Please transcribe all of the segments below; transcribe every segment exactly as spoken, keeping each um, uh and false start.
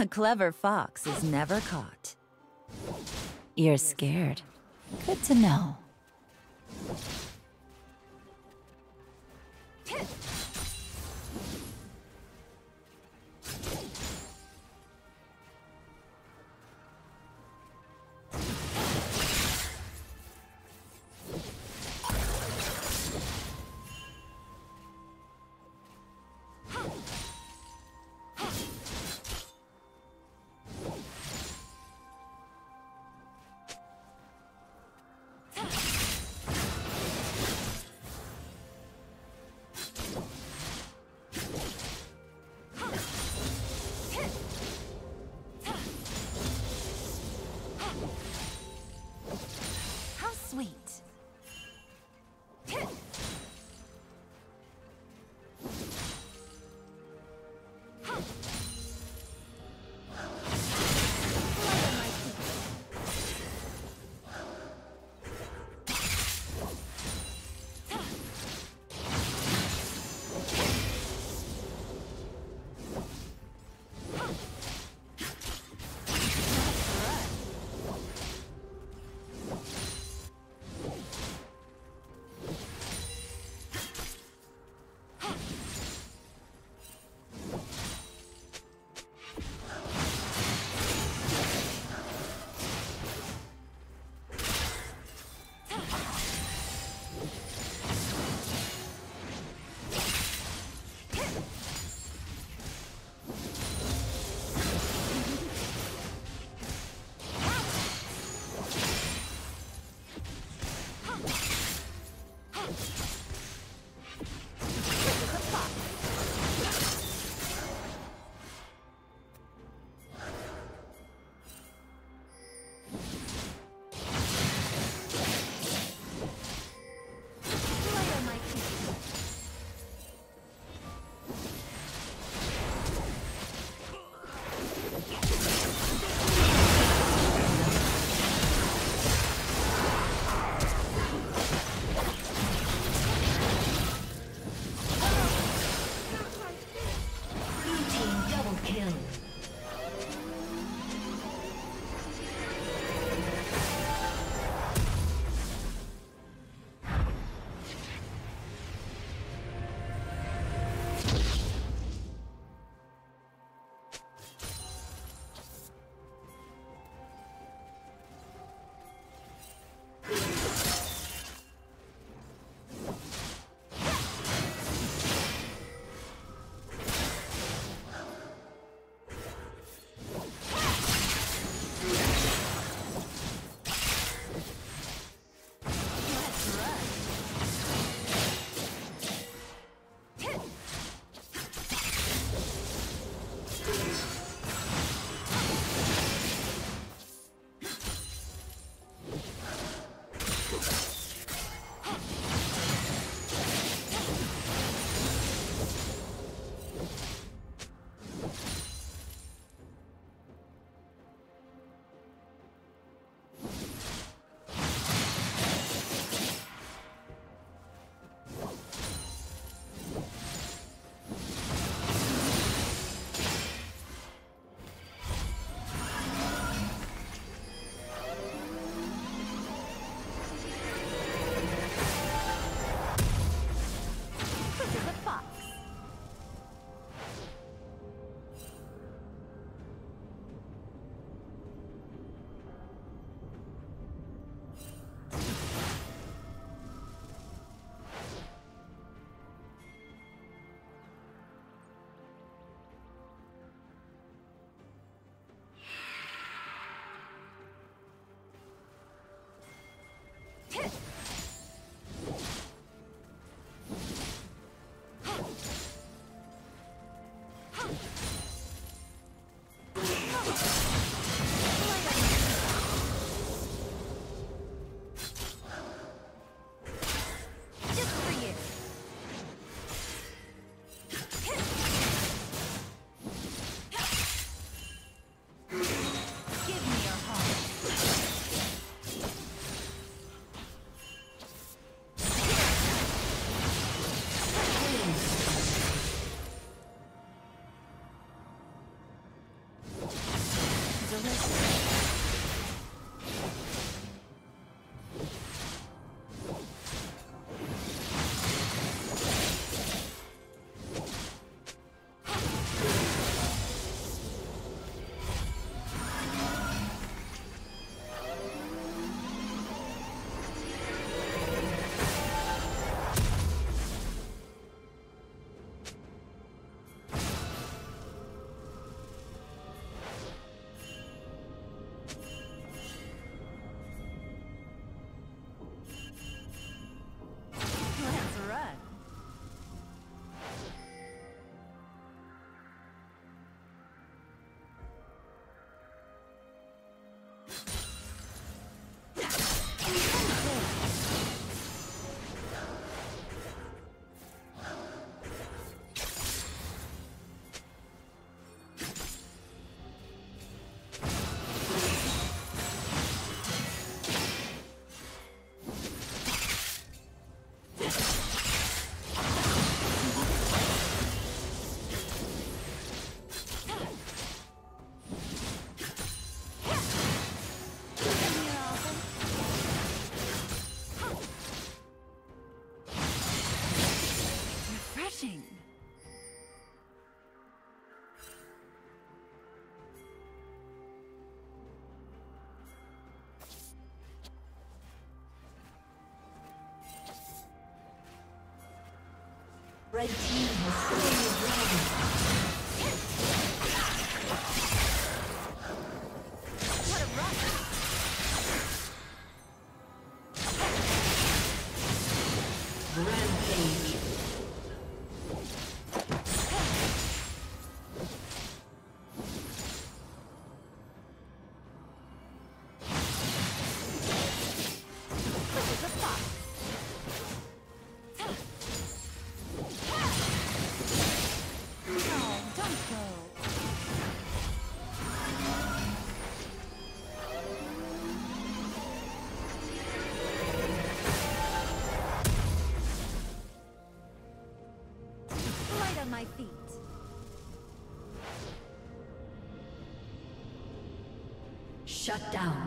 A clever fox is never caught. You're scared. Good to know. Red team has slain the dragon. My feet. Shut down.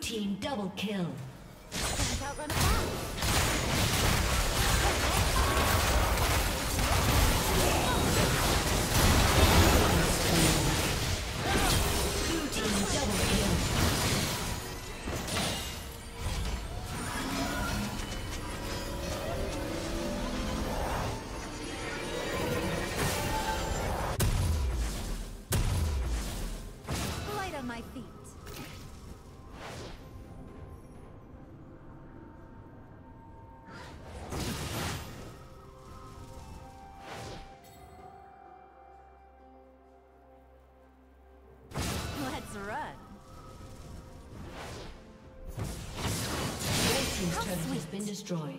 Team double kill. Been destroyed.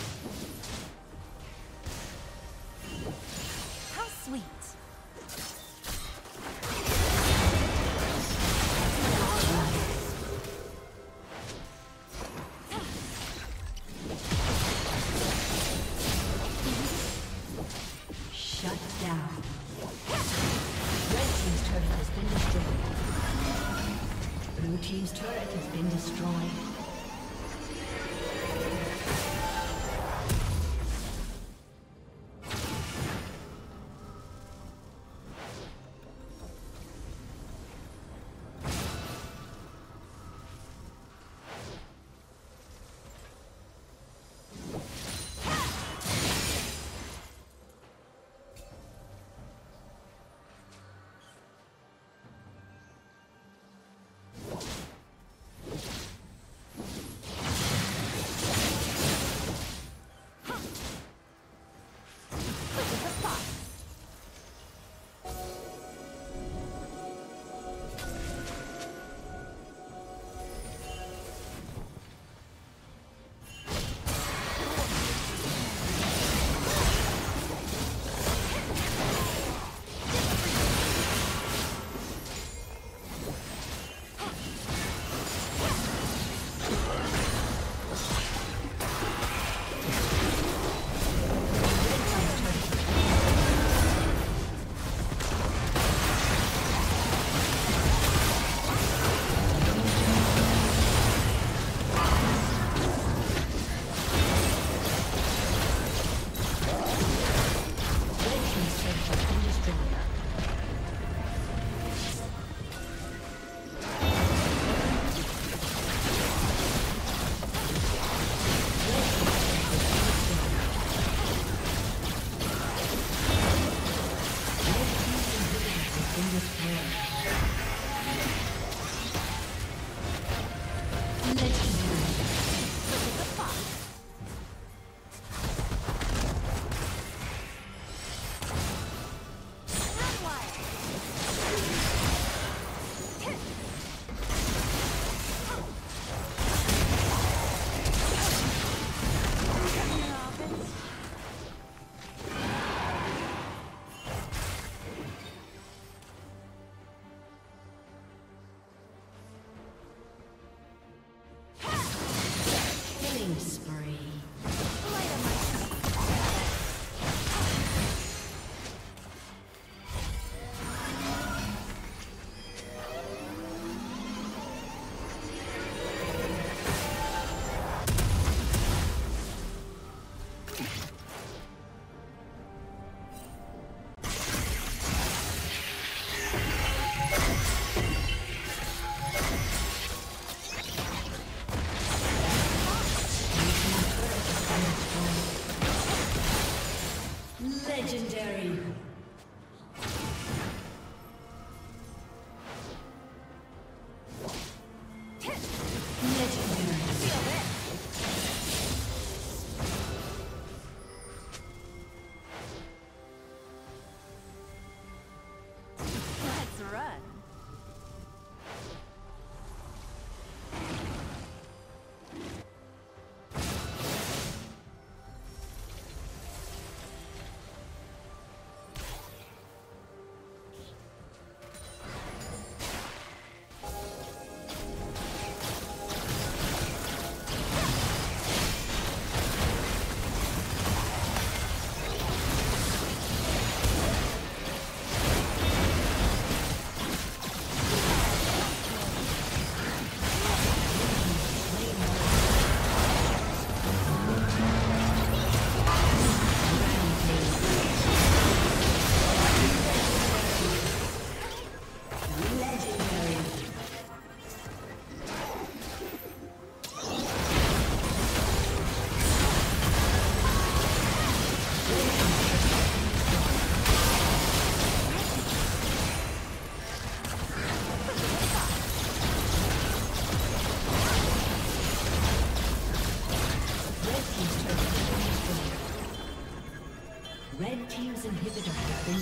How sweet. Team's turret has been destroyed.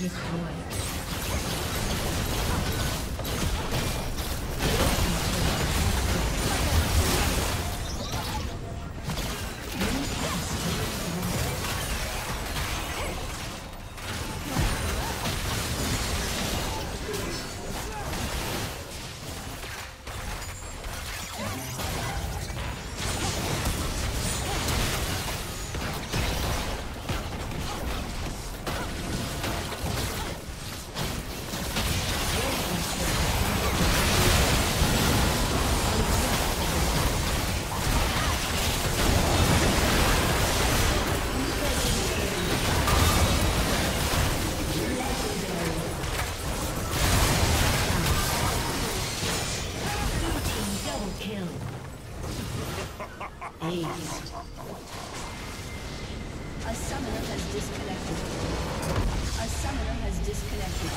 Destroyed. raised. A summoner has disconnected. A summoner has disconnected.